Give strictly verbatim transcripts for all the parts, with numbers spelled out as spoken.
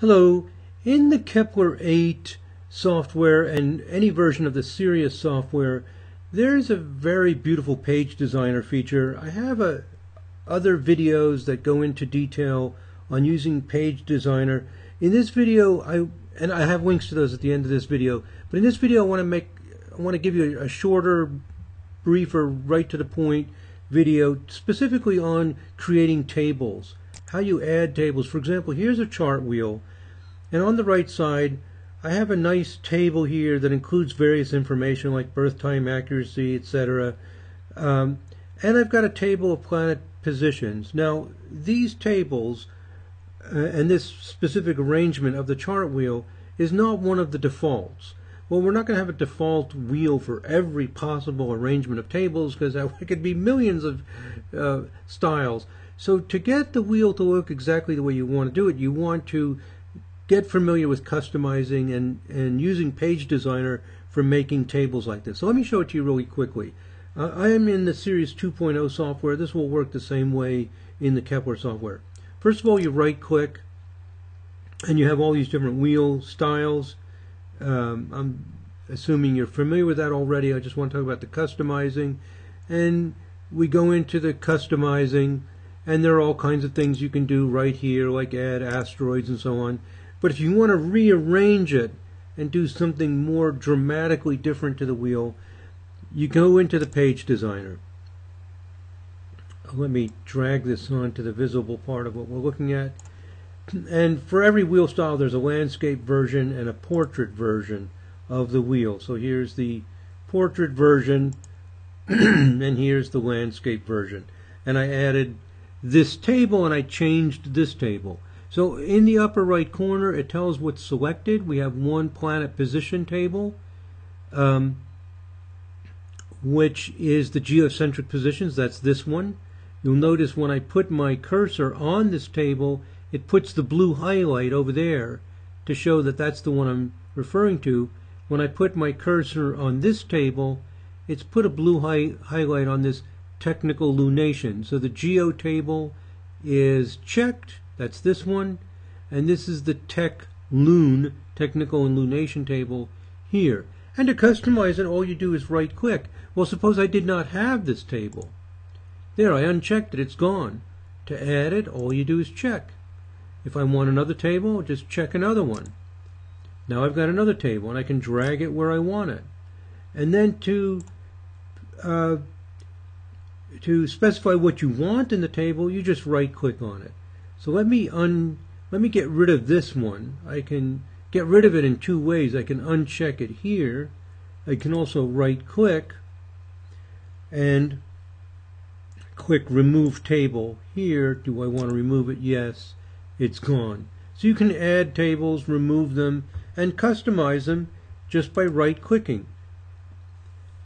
Hello. In the Kepler eight software and any version of the Sirius software, there's a very beautiful Page Designer feature. I have a, other videos that go into detail on using Page Designer. In this video, I and I have links to those at the end of this video. But in this video, I want to make I want to give you a shorter, briefer, right to the point video specifically on creating tables. How you add tables. For example, here's a chart wheel, and on the right side I have a nice table here that includes various information like birth time, accuracy, et cetera. Um, and I've got a table of planet positions. Now these tables uh, and this specific arrangement of the chart wheel is not one of the defaults. Well, we're not going to have a default wheel for every possible arrangement of tables because there could be millions of uh, styles. So to get the wheel to look exactly the way you want to do it, you want to get familiar with customizing and, and using Page Designer for making tables like this. So let me show it to you really quickly. Uh, I am in the Sirius two point oh software. This will work the same way in the Kepler software. First of all, you right-click, and you have all these different wheel styles. Um, I'm assuming you're familiar with that already. I just want to talk about the customizing. And we go into the customizing. And there are all kinds of things you can do right here, like add asteroids and so on. But if you want to rearrange it and do something more dramatically different to the wheel, you go into the Page Designer. Let me drag this on to the visible part of what we're looking at. And for every wheel style, there's a landscape version and a portrait version of the wheel. So here's the portrait version, and here's the landscape version. And I added this table, and I changed this table. So in the upper right corner, it tells what's selected. We have one planet position table, um, which is the geocentric positions. That's this one. You'll notice when I put my cursor on this table, it puts the blue highlight over there to show that that's the one I'm referring to. When I put my cursor on this table, it's put a blue hi highlight on this technical lunation. So the geo table is checked, that's this one, and this is the tech lun, technical and lunation table here. And to customize it, all you do is right click. Well, suppose I did not have this table. There, I unchecked it, it's gone. To add it, all you do is check. If I want another table, just check another one. Now I've got another table, and I can drag it where I want it. And then to uh, to specify what you want in the table, you just right click on it. So let me un let me get rid of this one. I can get rid of it in two ways. I can uncheck it here. I can also right click and click remove table here. Do I want to remove it? Yes, it's gone. So you can add tables, remove them, and customize them just by right clicking.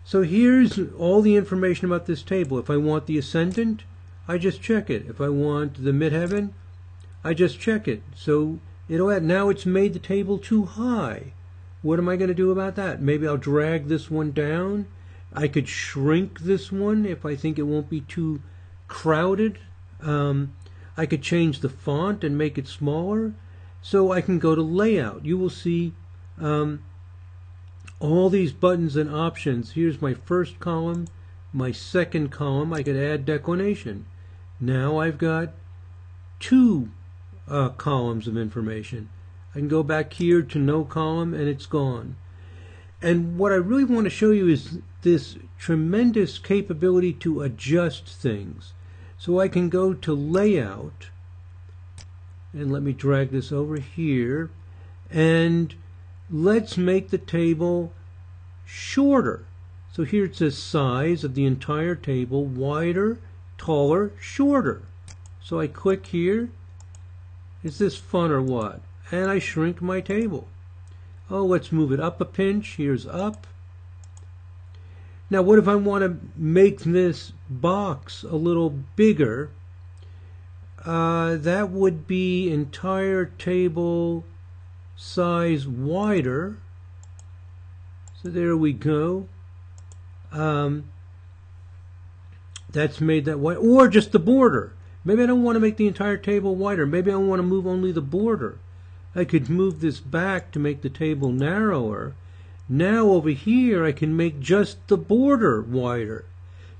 So here's all the information about this table. If I want the Ascendant, I just check it. If I want the Midheaven, I just check it. So it'll add, now it's made the table too high. What am I going to do about that? Maybe I'll drag this one down. I could shrink this one if I think it won't be too crowded. Um, I could change the font and make it smaller. So I can go to layout. You will see um, all these buttons and options. Here's my first column, my second column. I could add declination. Now I've got two uh, columns of information. I can go back here to no column, and it's gone. And what I really want to show you is this tremendous capability to adjust things. So I can go to layout, and let me drag this over here, and let's make the table shorter. So here it says size of the entire table, wider, taller, shorter. So I click here. Is this fun or what? And I shrink my table. Oh, let's move it up a pinch. Here's up. Now what if I want to make this box a little bigger? Uh, that would be entire table size wider. So there we go. Um, that's made that wide. Or just the border. Maybe I don't want to make the entire table wider. Maybe I want to move only the border. I could move this back to make the table narrower. Now over here I can make just the border wider.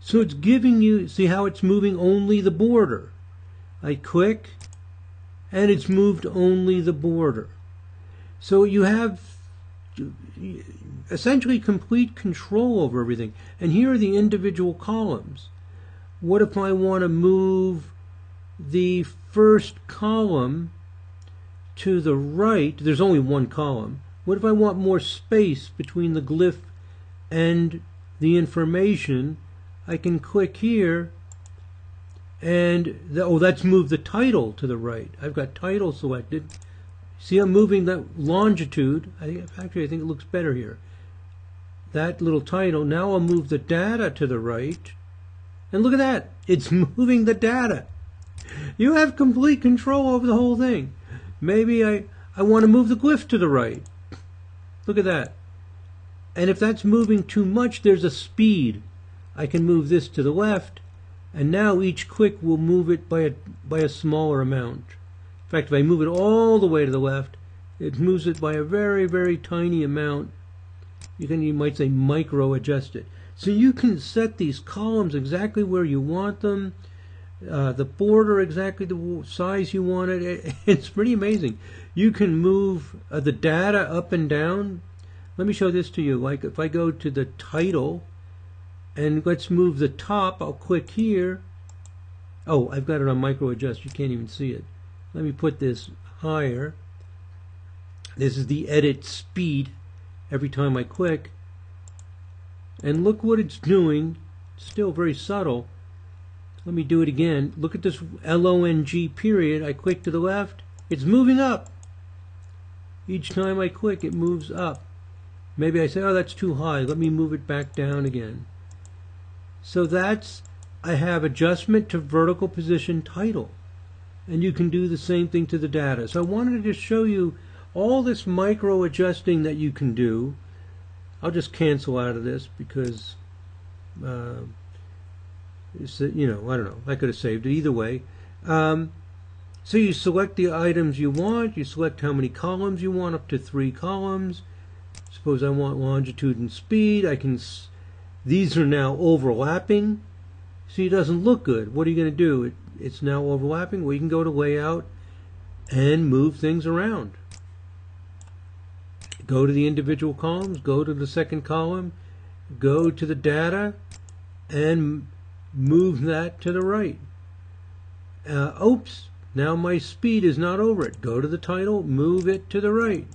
So it's giving you, see how it's moving only the border. I click, and it's moved only the border. So you have essentially complete control over everything. And here are the individual columns. What if I want to move the first column to the right? There's only one column. What if I want more space between the glyph and the information? I can click here, and the, oh, that's moved the title to the right. I've got title selected. See, I'm moving that longitude. I, actually, I think it looks better here. That little title. Now I'll move the data to the right. And look at that. It's moving the data. You have complete control over the whole thing. Maybe I, I want to move the glyph to the right. Look at that. And if that's moving too much, there's a speed. I can move this to the left. And now each click will move it by a, by a smaller amount. In fact, if I move it all the way to the left, it moves it by a very, very tiny amount. You can, you might say, micro-adjust it. So you can set these columns exactly where you want them, uh, the border exactly the size you want it. it it's pretty amazing. You can move uh, the data up and down. Let me show this to you. Like if I go to the title, and let's move the top. I'll click here. Oh, I've got it on micro adjust. You can't even see it. Let me put this higher. This is the edit speed every time I click. And look what it's doing. Still very subtle. Let me do it again. Look at this long period. I click to the left. It's moving up. Each time I click, it moves up. Maybe I say, oh, that's too high. Let me move it back down again. So that's, I have adjustment to vertical position title. And you can do the same thing to the data. So I wanted to just show you all this micro adjusting that you can do. I'll just cancel out of this because, uh, it's, you know, I don't know. I could have saved it either way. Um, so you select the items you want. You select how many columns you want, up to three columns. Suppose I want longitude and speed. I can... These are now overlapping. See, it doesn't look good. What are you going to do? It, it's now overlapping. Well, you can go to layout and move things around. Go to the individual columns. Go to the second column. Go to the data and move that to the right. Uh, oops, now my speed is not over it. Go to the title. Move it to the right.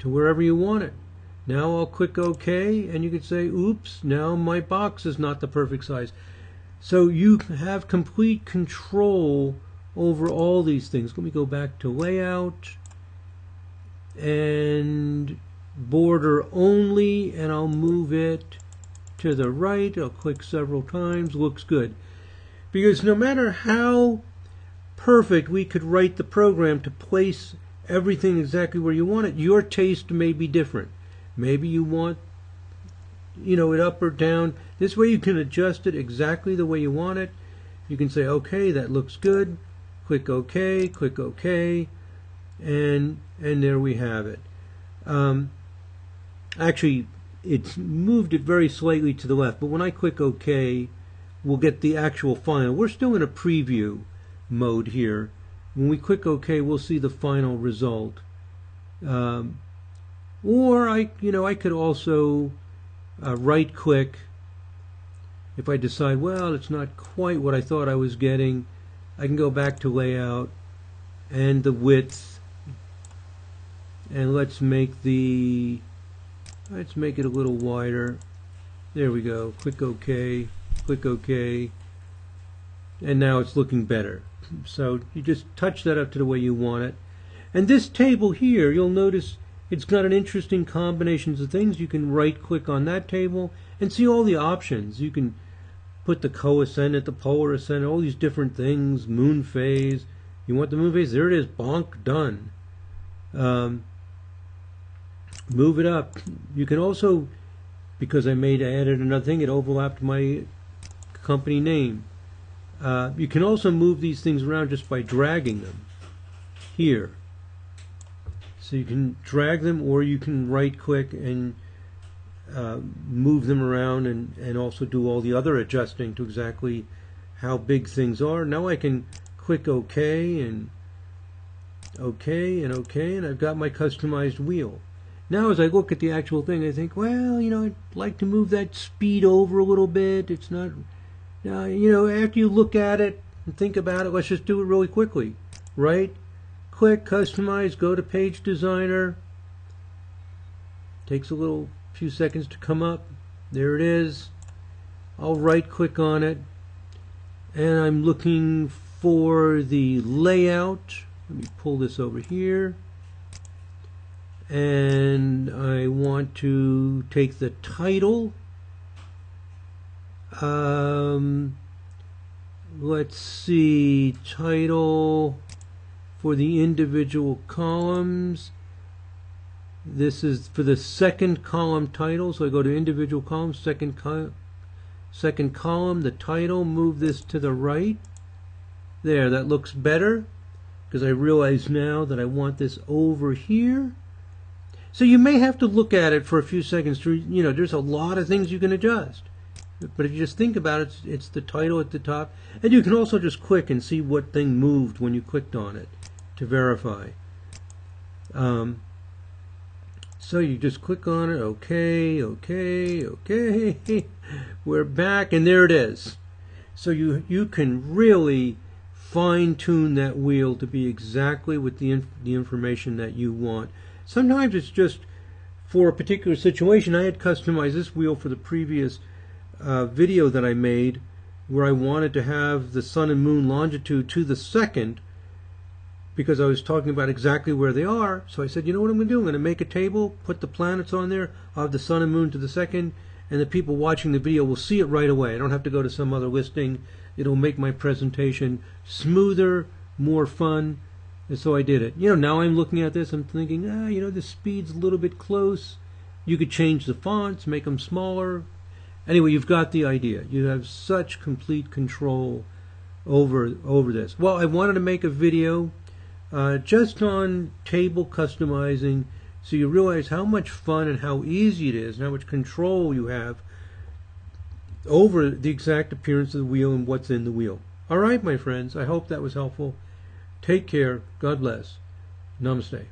To wherever you want it. Now I'll click OK, and you can say, oops, now my box is not the perfect size. So you have complete control over all these things. Let me go back to layout and border only, and I'll move it to the right. I'll click several times. Looks good. Because no matter how perfect we could write the program to place everything exactly where you want it, your taste may be different. Maybe you want, you know, it up or down. This way you can adjust it exactly the way you want it. You can say, okay, that looks good. Click OK, click OK, and and there we have it. Um, actually, it's moved it very slightly to the left, but when I click OK, we'll get the actual final. We're still in a preview mode here. When we click OK, we'll see the final result. Um, Or I, you know, I could also uh, right-click if I decide, well, it's not quite what I thought I was getting. I can go back to layout and the width, and let's make the let's make it a little wider. There we go. Click OK. Click OK. And now it's looking better. So you just touch that up to the way you want it. And this table here, you'll notice. It's got an interesting combinations of things. You can right-click on that table and see all the options. You can put the co ascendant, the polar ascendant, all these different things, moon phase. You want the moon phase? There it is. Bonk, done. Um, move it up. You can also, because I made I added another thing, it overlapped my company name. Uh, you can also move these things around just by dragging them. here. So you can drag them, or you can right click and uh, move them around, and, and also do all the other adjusting to exactly how big things are. Now I can click OK and OK and OK, and I've got my customized wheel. Now as I look at the actual thing, I think, well, you know, I'd like to move that speed over a little bit. It's not, uh, you know, after you look at it and think about it, let's just do it really quickly. Right click, customize, go to Page Designer. Takes a little few seconds to come up. There it is. I'll right click on it, and I'm looking for the layout. Let me pull this over here. And I want to take the title. Um, let's see, title for the individual columns. This is for the second column title, so I go to individual columns, second, col second column, the title, move this to the right. There, that looks better, because I realize now that I want this over here. So you may have to look at it for a few seconds. To, you know, there's a lot of things you can adjust. But if you just think about it, it's, it's the title at the top. And you can also just click and see what thing moved when you clicked on it to verify. Um, so you just click on it. Okay, okay, okay. We're back, and there it is. So you, you can really fine-tune that wheel to be exactly with the, inf the information that you want. Sometimes it's just for a particular situation. I had customized this wheel for the previous uh, video that I made, where I wanted to have the sun and moon longitude to the second, because I was talking about exactly where they are. So I said, you know what I'm going to do? I'm going to make a table, put the planets on there, I'll have the sun and moon to the second, and the people watching the video will see it right away. I don't have to go to some other listing. It'll make my presentation smoother, more fun. And so I did it. You know, now I'm looking at this, I'm thinking, ah, you know, the speed's a little bit close. You could change the fonts, make them smaller. Anyway, you've got the idea. You have such complete control over over this. Well, I wanted to make a video uh, just on table customizing, so you realize how much fun and how easy it is, and how much control you have over the exact appearance of the wheel and what's in the wheel. All right, my friends, I hope that was helpful. Take care. God bless. Namaste.